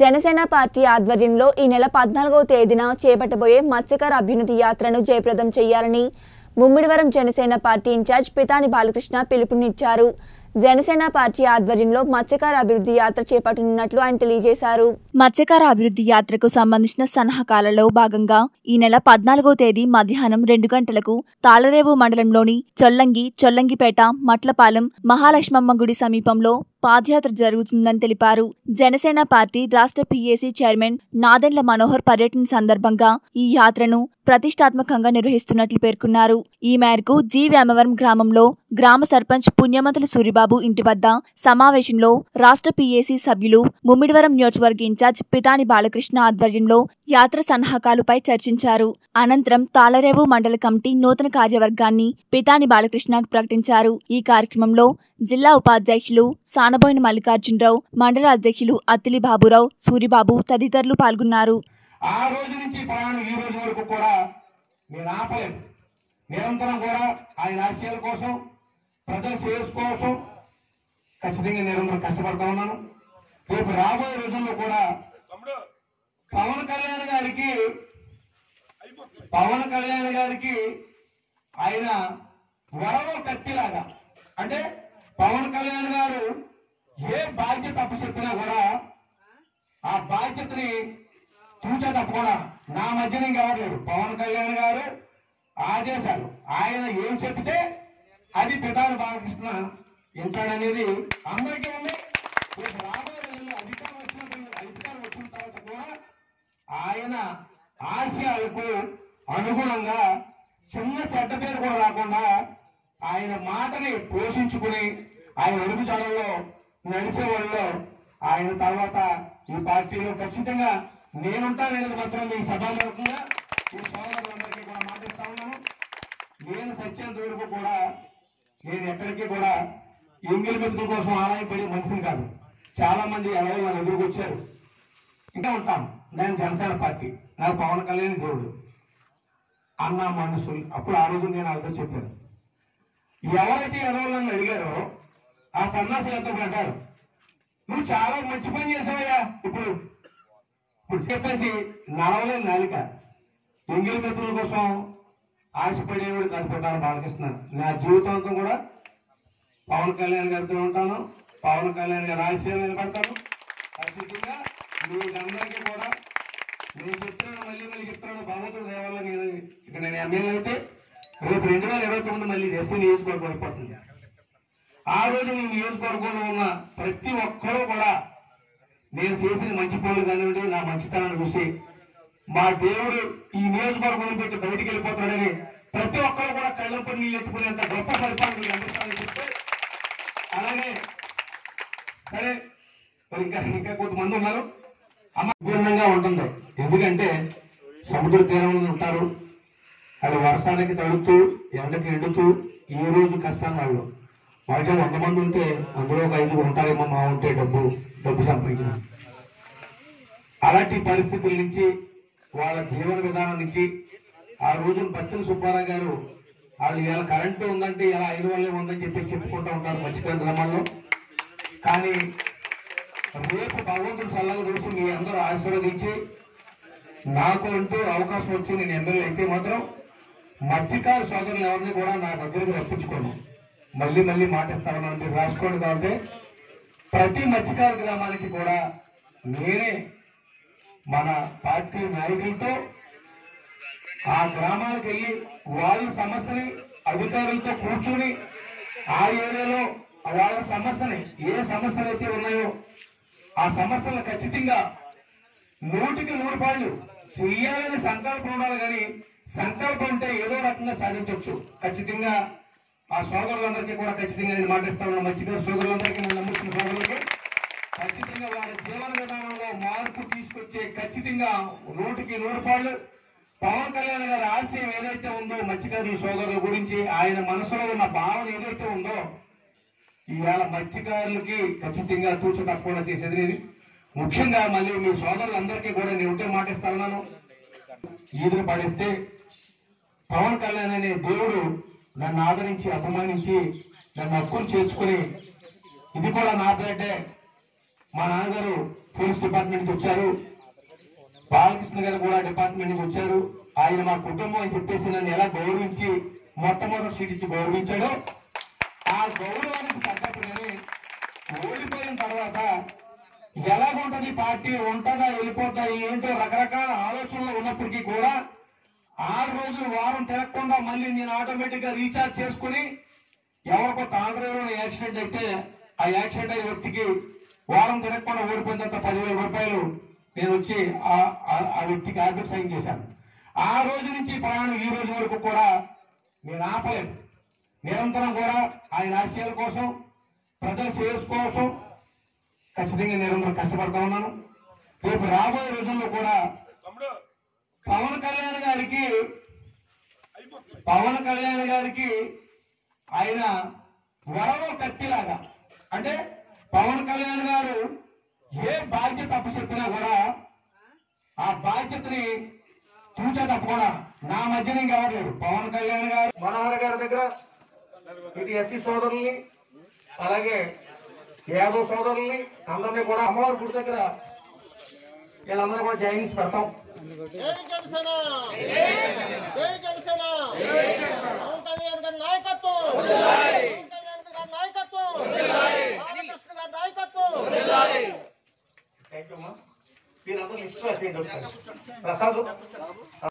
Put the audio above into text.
Janasena party ఆధ్వర్యంలో ఈ నెల 14వ తేదీన చేపట్టబోయే మత్స్యకార అభ్యున్నతి యాత్రను జయప్రదం చేయాలని ముమ్మిడివరం జనసేన పార్టీ ఇన్ఛార్జ్ పితాని బాలకృష్ణ పిలుపునిచ్చారు. జనసేన పార్టీ ఆధ్వర్యంలో మత్స్యకార అభివృద్ధి యాత్ర చేపట్టనున్నట్లు ఆయన తెలియజేశారు. మత్స్యకార అభివృద్ధి యాత్రకు సంబంధించిన సన్నాహకాలలో భాగంగా ఈ నెల 14వ తేదీ మధ్యాహ్నం 2 గంటలకు తాళరేవు మండలంలోని చొల్లంగిపేట మట్లపాలెం మహాలక్ష్మమ్మ గుడి సమీపంలో పాదయాత్ర జరుగుతుందని తెలిపారు. జనసేన పార్టీ రాష్ట్ర పీఏసీ చైర్మన్ నాదెండ్ల మనోహర్ పర్యటన సందర్భంగా ఈ యాత్రను ప్రతిష్టాత్మకంగా నిర్వహిస్తున్నట్లు పేర్కొన్నారు. ఈ మేరకు జీవేమవరం గ్రామంలో గ్రామ సర్పంచ్ పుణ్యమంతుల సూరిబాబు ఇంటి వద్ద సమావేశంలో రాష్ట్ర పీఏసీ సభ్యులు ముమ్మిడివరం నియోజకవర్గ ఇన్ఛార్జ్ పితాని బాలకృష్ణ ఆధ్వర్యంలో యాత్ర సన్నాహకాలపై చర్చించారు. అనంతరం తాళరేవు మండల కమిటీ నూతన కార్యవర్గాన్ని పితాని బాలకృష్ణ ప్రకటించారు. ఈ కార్యక్రమంలో జిల్లా ఉపాధ్యక్షులు సానబోయిన మల్లికార్జునరావు, మండల అధ్యక్షులు అత్తిలి బాబురావు, సూరిబాబు తదితరులు పాల్గొన్నారు. ఆ రోజు నుంచి ప్రయాణం ఈ రోజు వరకు కూడా నేను ఆపలేదు. నిరంతరం కూడా ఆయన ఆశయాల కోసం, ప్రజల సేవ కోసం ఖచ్చితంగా నిరంతరం కష్టపడతా ఉన్నాను. రేపు రాబోయే రోజుల్లో కూడా పవన్ కళ్యాణ్ గారికి ఆయన వరవ కత్తిలాగా, అంటే పవన్ కళ్యాణ్ గారు ఏ బాధ్యత అప్పచెప్పినా కూడా ఆ బాధ్యతని తూచా తప్పకుండా నా మధ్యన ఇంకెవరు లేరు. పవన్ కళ్యాణ్ గారు ఆదేశాలు ఆయన ఏం చెప్తే అది పితాని బాలకృష్ణ వింటాడనేది అందరికీ ఉంది. రాబోయే రోజుల్లో అధికారం వచ్చిన తర్వాత కూడా ఆయన ఆశయాలకు అనుగుణంగా చిన్న చెడ్డ పేరు కూడా రాకుండా ఆయన మాటని పోషించుకుని ఆయన అడుగుజాడల్లో నడిచే వాళ్ళలో ఆయన తర్వాత ఈ పార్టీలో ఖచ్చితంగా నేనుంటాననేది మాత్రం మీ సభాముఖంగా ఈ సోదరులందరికీ కూడా మాటిస్తా ఉన్నాను. నేను సత్యంత వరకు కూడా నేను ఎక్కడికి కూడా ఎంగిలి మెతుకుల కోసం ఆలయపడి మనిషిని కాదు. చాలా మంది ఎవరో వాళ్ళు ఎదురుకు వచ్చారు. ఇంకా ఉంటాను. నేను జనసేన పార్టీ, నాకు పవన్ కళ్యాణ్ దేవుడు అన్న మనుషులు అప్పుడు ఆ రోజు నేను అర్థం చెప్పాను. ఎవరైతే ఎదవాళ్ళని అడిగారో ఆ సన్నాసులతో పడ్డారు, నువ్వు చాలా మంచి పని చేసావయ్యా ఇప్పుడు చెప్పేసి నడవలేని నాలిక ఎంగిలి మెతుల కోసం ఆశపడేవాడు కనిపిస్తాను బాలకృష్ణ. నా జీవితాంతం కూడా పవన్ కళ్యాణ్ గారితో ఉంటాను, పవన్ కళ్యాణ్ గారి ఆశయం నిలబడతాను. ఖచ్చితంగా మీరందరికీ కూడా నేను చెప్తున్నాను, మళ్ళీ చెప్తున్నాను, భగవంతుడు దేవాల నేను ఇక్కడ నేను ఎమ్మెల్యే అయితే రేపు 2029 మళ్ళీ ఎస్సీ నియోజకవర్గం అయిపోతుంది. ఆ రోజు మీ నియోజకవర్గంలో ఉన్న ప్రతి ఒక్కరూ కూడా నేను చేసిన మంచి పనులు కానివ్వండి, నా మంచితనాన్ని చూసి మా దేవుడు ఈ నియోజకవర్గంలో పెట్టి బయటికి వెళ్ళిపోతాడని ప్రతి ఒక్కరు కూడా కళ్ళపడి నీళ్ళు ఎట్టుకునేంత గొప్ప పరిపాలన అందిస్తానని చెప్తే, అలాగే సరే మరి ఇంకా కొంతమంది ఉన్నారు అమ్మూర్ణంగా ఉంటుంది. ఎందుకంటే సముద్ర తీరంలో ఉంటారు, అది వర్షానికి తడుతూ ఎండకి ఎండుతూ ఈ రోజు కష్టం. వాళ్ళు వాళ్ళకి 100 మంది ఉంటే అందులో ఒక 5 ఉంటారేమో మా ఉంటే డబ్బు సంపాదించిన. అలాంటి పరిస్థితుల నుంచి వాళ్ళ జీవన విధానం నుంచి ఆ రోజున బచ్చల సుబ్బారావు గారు వాళ్ళు ఇలా కరెంటు ఉందంటే ఇలా 5 వల్లే ఉందని చెప్పి చెప్పుకుంటూ ఉంటారు మత్స్యకార గ్రామాల్లో. కానీ రేపు భగవంతుడు సల్లలు వేసి మీ అందరూ ఆశీర్వదించి నాకు అంటూ అవకాశం వచ్చి నేను ఎమ్మెల్యే అయితే మాత్రం మత్స్యకారు సోదరులు ఎవరిని కూడా నా దగ్గరికి రప్పించుకోను. మళ్ళీ మాటిస్తామని మీరు రాసుకోండి. కాబట్టి ప్రతి మత్స్యకారు గ్రామానికి కూడా నేనే మన పార్టీ నాయకులతో ఆ గ్రామాలకు వెళ్ళి వాళ్ళ సమస్యని అధికారులతో కూర్చుని ఆ ఏరియాలో వాళ్ళ సమస్యని ఏ సమస్యలు అయితే ఉన్నాయో ఆ సమస్యలు ఖచ్చితంగా 100కి 100 చేయాలని సంకల్పం ఉండాలి. కానీ సంకల్పం ఉంటే ఏదో రకంగా సాధించవచ్చు. ఖచ్చితంగా ఆ సోదరులందరికీ కూడా ఖచ్చితంగా నేను మాటిస్తాను. మత్స్యకార సోదరులందరికీ, నేను నమ్ముతున్న సోదరులకి ఖచ్చితంగా వాళ్ళ జీవన విధానంలో మార్పు తీసుకొచ్చే ఖచ్చితంగా 100కి 100 పవన్ కళ్యాణ్ గారి ఆశయం ఏదైతే ఉందో మత్స్యకారి సోదరుల గురించి ఆయన మనసులో ఉన్న భావన ఏదైతే ఉందో ఇవాళ మత్స్యకారులకి ఖచ్చితంగా తూచ తప్పకుండా చేసేది నేను. ముఖ్యంగా మళ్ళీ మీ సోదరులందరికీ కూడా నేను ఉంటే మాటిస్తాను. ఈదురు పడేస్తే పవన్ కళ్యాణ్ అనే దేవుడు నన్ను ఆదరించి అభిమానించి నన్ను హక్కును చేర్చుకుని ఇది కూడా నా బిడ్డే, మా నాన్నగారు పోలీస్ డిపార్ట్మెంట్ కి వచ్చారు, బాలకృష్ణ గారు కూడా డిపార్ట్మెంట్ కి వచ్చారు. ఆయన మా కుటుంబం అని చెప్పేసి నన్ను ఎలా గౌరవించి మొట్టమొదటి సీట్ ఇచ్చి గౌరవించాడో ఆ గౌరవానికి తగ్గట్టుగానే ఓడిపోయిన తర్వాత ఎలాగుంటది పార్టీ, ఉంటదా వెళ్ళిపోతా ఏంటో రకరకాల ఆలోచనలు ఉన్నప్పటికీ కూడా 6 రోజులు వారం తిరగకుండా మళ్ళీ నేను ఆటోమేటిక్ గా రీఛార్జ్ చేసుకుని ఎవరికో తాండ్రైలో యాక్సిడెంట్ అయితే ఆ యాక్సిడెంట్ అయిన వ్యక్తికి వారం తిరగకుండా ఓడిపోయిన తర్వాత 10,000 రూపాయలు నేను వచ్చి ఆ వ్యక్తికి ఆర్థిక సాయం చేశాను. ఆ రోజు నుంచి ప్రయాణం ఈ రోజు వరకు కూడా నేను ఆపలేదు. నిరంతరం కూడా ఆయన ఆశయాల కోసం, ప్రజల సేవ కోసం ఖచ్చితంగా నిరంతరం కష్టపడతా ఉన్నాను. రేపు రాబోయే రోజుల్లో కూడా పవన్ కళ్యాణ్ గారికి ఆయన వరలో కత్తిలాగా, అంటే పవన్ కళ్యాణ్ గారు ఏ బాధ్యత అప్పచెప్పినా కూడా ఆ బాధ్యతని తూచా తప్పకుండా నా మధ్య నేను కావట్లేదు. పవన్ కళ్యాణ్ గారు మనోహర్ గారి దగ్గర ఇది ఎస్సీ సోదరుల్ని అలాగే యాదవ్ సోదరుల్ని అందరినీ కూడా అమ్మవారి గుడి దగ్గర వీళ్ళందరూ కూడా జైనింగ్స్ పెడతాం. మీరందరూ ఇష్టం ప్రసాద్